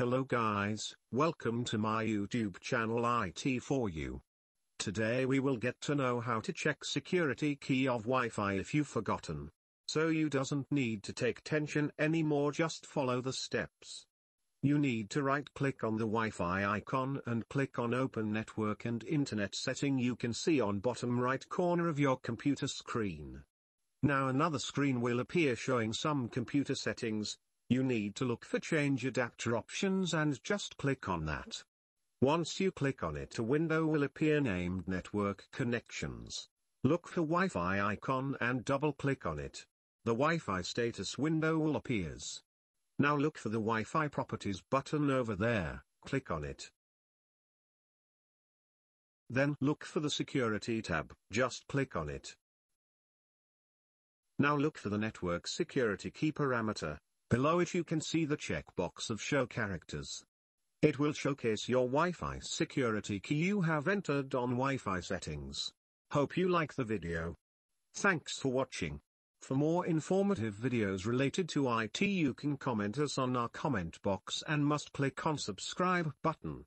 Hello guys, welcome to my YouTube channel IT4U. Today we will get to know how to check security key of Wi-Fi if you've forgotten. So you doesn't need to take tension anymore, just follow the steps. You need to right click on the Wi-Fi icon and click on Open Network and Internet setting you can see on bottom right corner of your computer screen. Now another screen will appear showing some computer settings. You need to look for change adapter options and just click on that. Once you click on it, a window will appear named Network Connections. Look for Wi-Fi icon and double click on it. The Wi-Fi status window will appear. Now look for the Wi-Fi properties button over there, click on it. Then look for the security tab, just click on it. Now look for the network security key parameter. Below it you can see the checkbox of show characters. It will showcase your Wi-Fi security key you have entered on Wi-Fi settings. Hope you like the video. Thanks for watching. For more informative videos related to IT you can comment us on our comment box and must click on subscribe button.